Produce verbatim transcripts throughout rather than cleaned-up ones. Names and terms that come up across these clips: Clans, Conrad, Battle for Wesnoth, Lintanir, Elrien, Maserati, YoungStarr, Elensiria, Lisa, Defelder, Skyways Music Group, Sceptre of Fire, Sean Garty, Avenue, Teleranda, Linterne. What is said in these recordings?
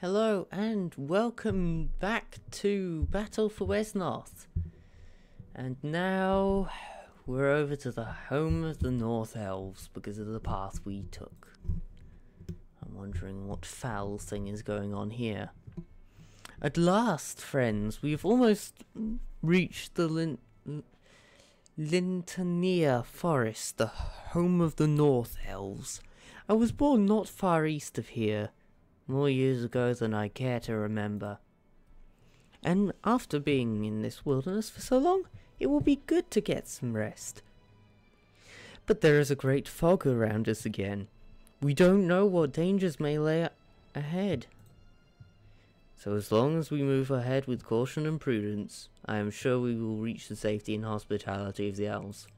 Hello and welcome back to Battle for Wesnoth. And now we're over to the home of the North Elves because of the path we took. I'm wondering what foul thing is going on here. At last, friends, we've almost reached the Lin- Lintanir forest, the home of the North Elves. I was born not far east of here. More years ago than I care to remember. And after being in this wilderness for so long, it will be good to get some rest. But there is a great fog around us again. We don't know what dangers may lay ahead. So as long as we move ahead with caution and prudence, I am sure we will reach the safety and hospitality of the elves.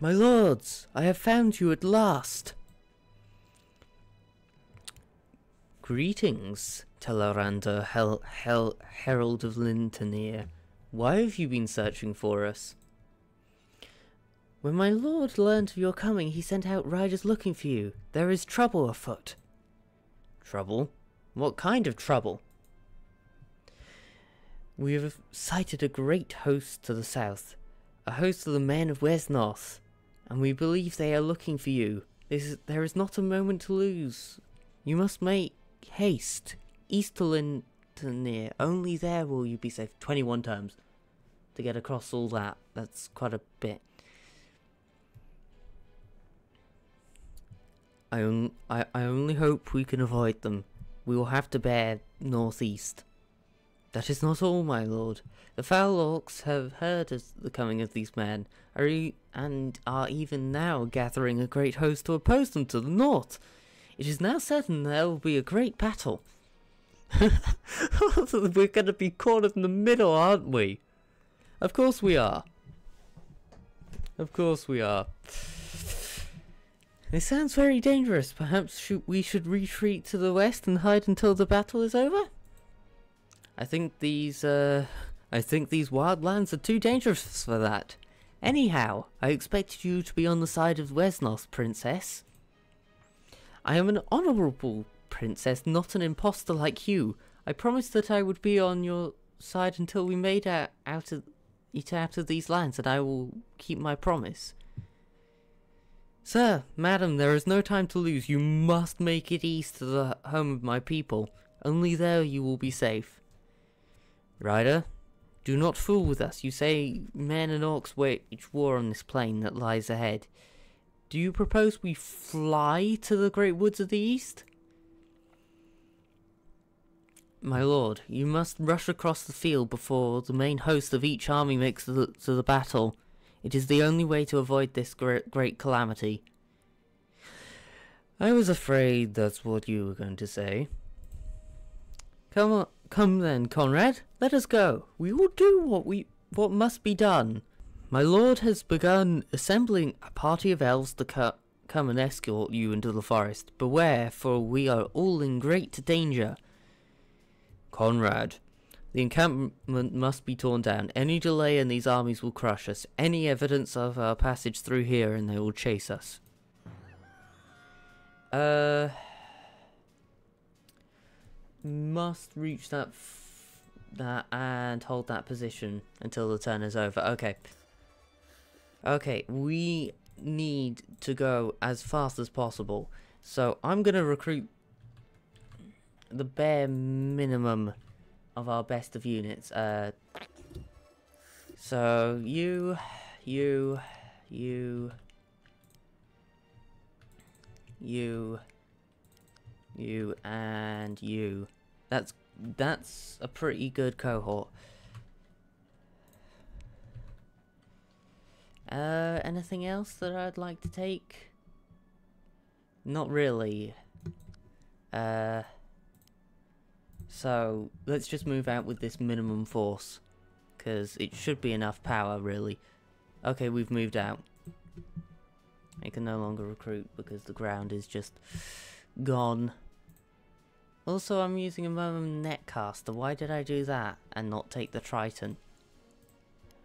My lords, I have found you at last! Greetings, Teleranda, Hel Hel Herald of Lintanir. Why have you been searching for us? When my lord learned of your coming, he sent out riders looking for you. There is trouble afoot. Trouble? What kind of trouble? We have sighted a great host to the south, a host of the men of Wesnoth, and we believe they are looking for you. This is, there is not a moment to lose. You must make haste, east to Lintanir. Only there will you be safe. Twenty-one terms to get across all that. That's quite a bit. I, on, I, I only hope we can avoid them. We will have to bear northeast. That is not all, my lord. The foul orcs have heard of the coming of these men, are e and are even now gathering a great host to oppose them to the north. It is now certain there will be a great battle. We're going to be caught in the middle, aren't we? Of course we are. Of course we are. This sounds very dangerous. Perhaps sh we should retreat to the west and hide until the battle is over? I think these, uh... I think these wild lands are too dangerous for that. Anyhow, I expected you to be on the side of Wesnoth, princess. I am an honourable princess, not an imposter like you. I promised that I would be on your side until we made it out of, it out of these lands, and I will keep my promise. Sir, madam, there is no time to lose. You must make it east to the home of my people. Only there you will be safe. Rider, do not fool with us. You say men and orcs wage war on this plain that lies ahead. Do you propose we fly to the great woods of the east? My lord, you must rush across the field before the main host of each army makes the, to the battle. It is the only way to avoid this great, great calamity. I was afraid that's what you were going to say. Come on, come then, Conrad. Let us go. We will do what we what must be done. My lord has begun assembling a party of elves to co come and escort you into the forest. Beware, for we are all in great danger. Conrad, the encampment must be torn down. Any delay and these armies will crush us. Any evidence of our passage through here and they will chase us. Uh... Must reach that, f that and hold that position until the turn is over. Okay. Okay, we need to go as fast as possible, so I'm going to recruit the bare minimum of our best of units. Uh, so, you, you, you, you, you, and you. That's, that's a pretty good cohort. Uh, anything else that I'd like to take? Not really. Uh, so, let's just move out with this minimum force, because it should be enough power, really. Okay, we've moved out. I can no longer recruit, because the ground is just gone. Also, I'm using a moment netcaster. Why did I do that and not take the Triton?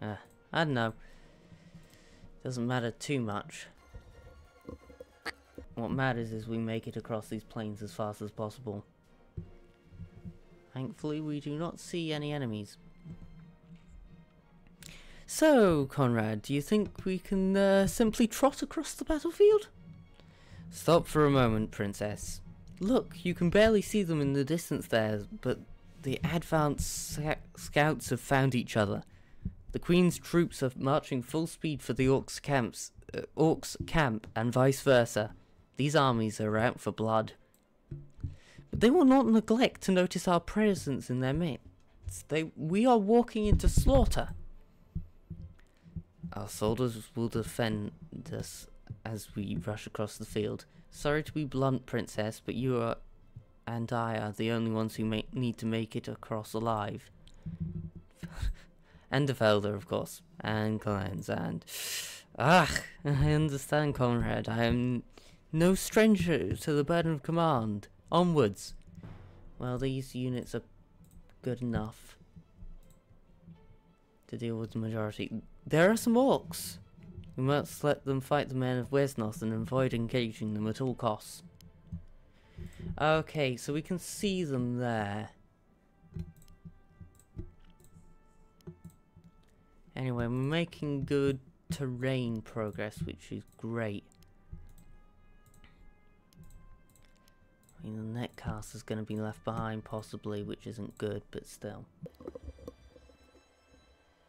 Uh, I don't know. Doesn't matter too much. What matters is we make it across these plains as fast as possible. Thankfully, we do not see any enemies. So, Conrad, do you think we can uh, simply trot across the battlefield? Stop for a moment, Princess. Look, you can barely see them in the distance there, but the advanced scouts have found each other. The Queen's troops are marching full speed for the Orcs' camps, uh, Orcs' camp and vice versa. These armies are out for blood. But they will not neglect to notice our presence in their midst. They, we are walking into slaughter. Our soldiers will defend us as we rush across the field. Sorry to be blunt, Princess, but you are, and I are the only ones who may, need to make it across alive. And Defelder, of course, and Clans, and... Ah, I understand, Conrad. I am no stranger to the burden of command. Onwards. Well, these units are good enough to deal with the majority. There are some Orcs. We must let them fight the men of Wesnoth and avoid engaging them at all costs. Okay, so we can see them there. Anyway, we're making good terrain progress, which is great. I mean, the netcast is going to be left behind, possibly, which isn't good, but still.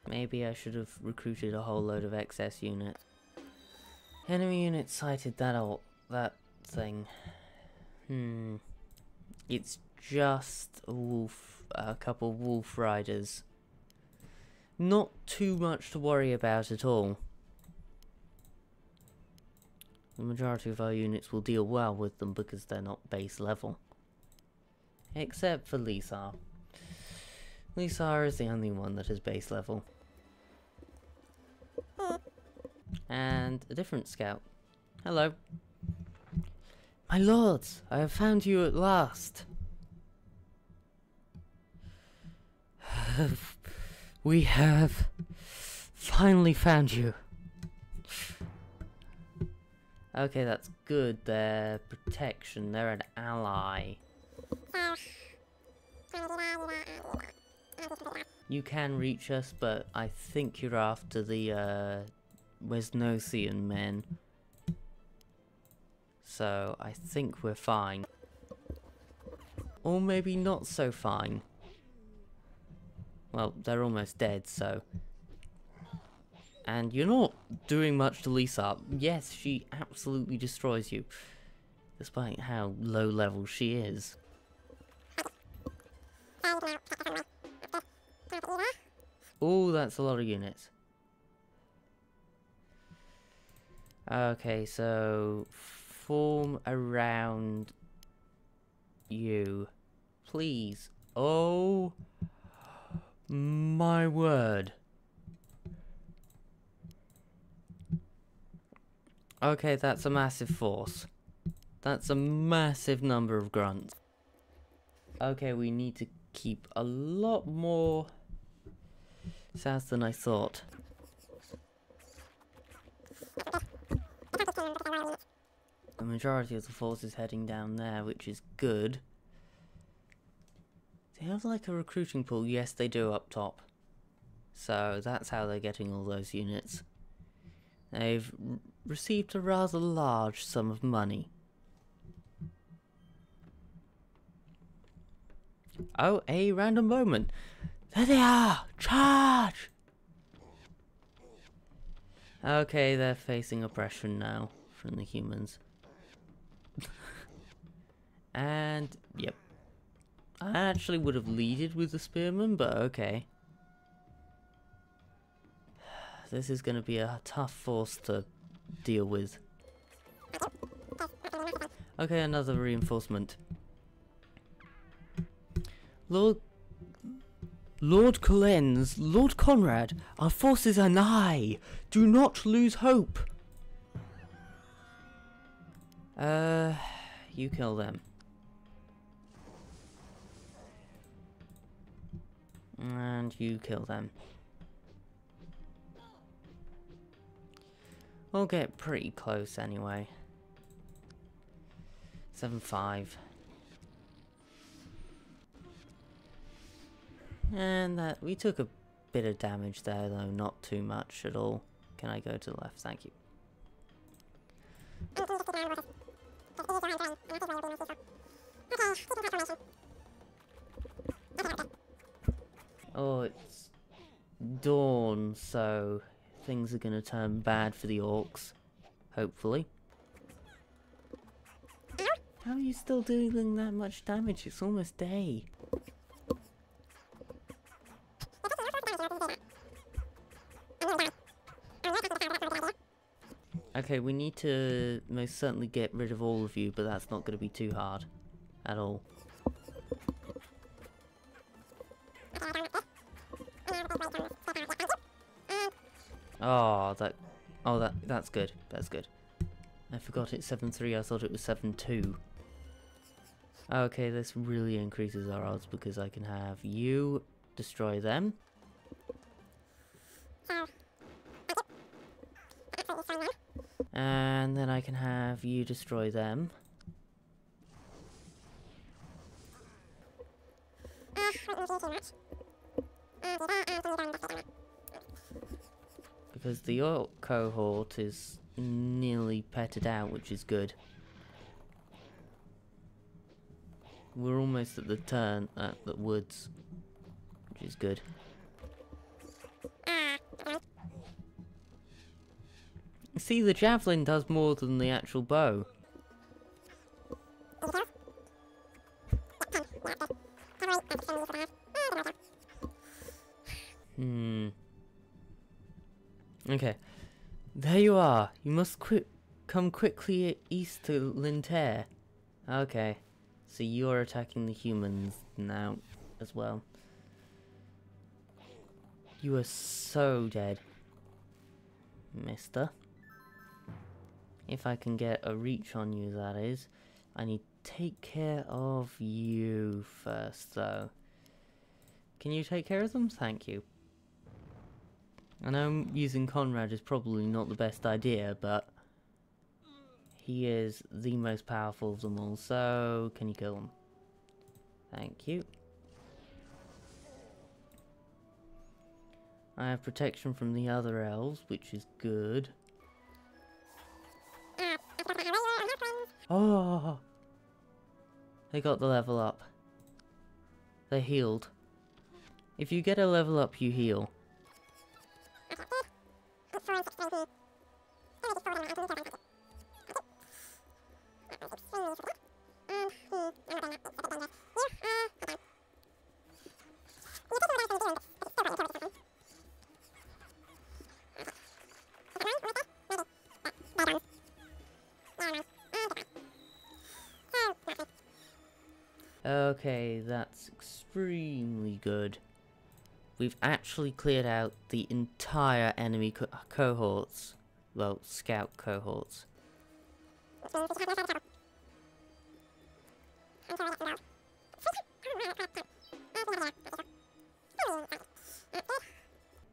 Maybe I should have recruited a whole load of excess units. Enemy unit sighted that all that thing. Hmm. It's just a wolf, a couple of wolf riders. Not too much to worry about at all. The majority of our units will deal well with them because they're not base level. Except for Lisa. Lisa is the only one that is base level. And a different scout. Hello. My lords, I have found you at last. We have finally found you. Okay, that's good. They're protection. They're an ally. You can reach us, but I think you're after the uh, Wesnothian men. So I think we're fine. Or maybe not so fine. Well, they're almost dead, so... And you're not doing much to Lisa. Yes, she absolutely destroys you, despite how low level she is. Oh, that's a lot of units. Okay, so form around you, please. Oh my word. Okay, that's a massive force. That's a massive number of grunts. Okay, we need to keep a lot more south than I thought. The majority of the force is heading down there, which is good. They have like a recruiting pool. Yes, they do up top. So that's how they're getting all those units. They've received a rather large sum of money. Oh, a random moment. There they are! Charge! Okay, they're facing oppression now from the humans. And, yep. I actually would have leaded with the spearmen, but okay. This is going to be a tough force to deal with. Okay, another reinforcement. Lord... Lord Collins, Lord Conrad, our forces are nigh! Do not lose hope! Uh... You kill them. And you kill them. We'll get pretty close anyway. seven five. And that we took a bit of damage there, though not too much at all. Can I go to the left? Thank you. Oh, it's dawn, so things are going to turn bad for the orcs, hopefully. How are you still doing that much damage? It's almost day. Okay, we need to most certainly get rid of all of you, but that's not going to be too hard at all. Oh, that, oh that, that's good. That's good. I forgot it's seven three. I thought it was seven two. Okay, this really increases our odds because I can have you destroy them. And then I can have you destroy them. Because the orc cohort is nearly petted out, which is good. We're almost at the turn at the woods, which is good. See, the javelin does more than the actual bow. Hmm. Okay. There you are. You must qui come quickly east to Linterne. Okay. So you're attacking the humans now as well. You are so dead, mister. If I can get a reach on you, that is. I need to take care of you first, though. Can you take care of them? Thank you. I know using Conrad is probably not the best idea, but he is the most powerful of them all, so can you kill him? Thank you. I have protection from the other elves, which is good. Oh, they got the level up. They healed. If you get a level up, you heal. Okay, that's extremely good. We've actually cleared out the entire enemy co cohorts. Well, scout cohorts.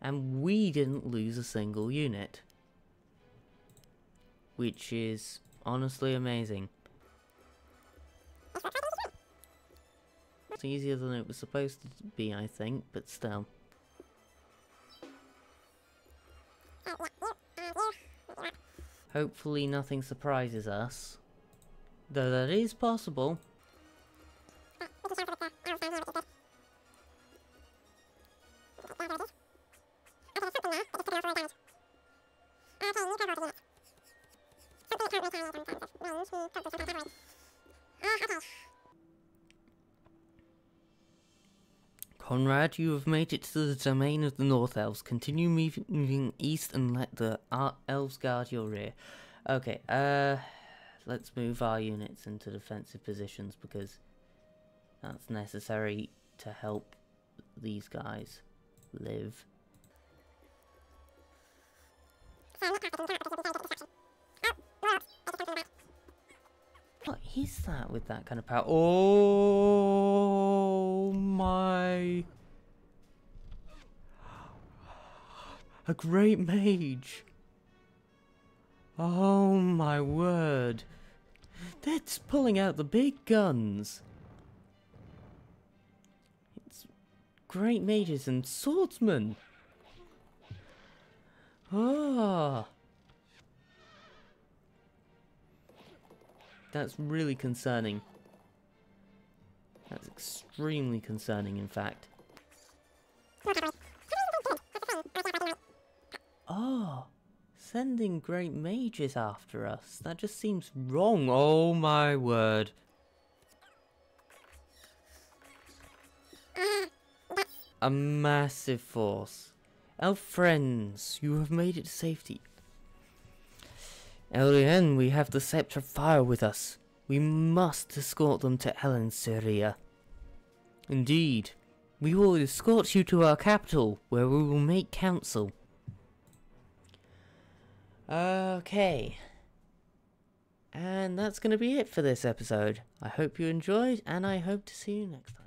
And we didn't lose a single unit. Which is honestly amazing. It's easier than it was supposed to be, I think, but still. Hopefully nothing surprises us. Though that is possible. Conrad, you have made it to the domain of the North Elves. Continue moving east and let the elves guard your rear. Okay, uh, let's move our units into defensive positions because that's necessary to help these guys live. What is that with that kind of power? Oh my! A great mage! Oh my word! That's pulling out the big guns. It's great mages and swordsmen. Ah. That's really concerning. That's extremely concerning, in fact. Oh, sending great mages after us. That just seems wrong. Oh my word. A massive force. Our friends, you have made it to safety. Elrien, we have the Sceptre of Fire with us. We must escort them to Elensiria. Indeed, we will escort you to our capital, where we will make council. Okay. And that's going to be it for this episode. I hope you enjoyed, and I hope to see you next time.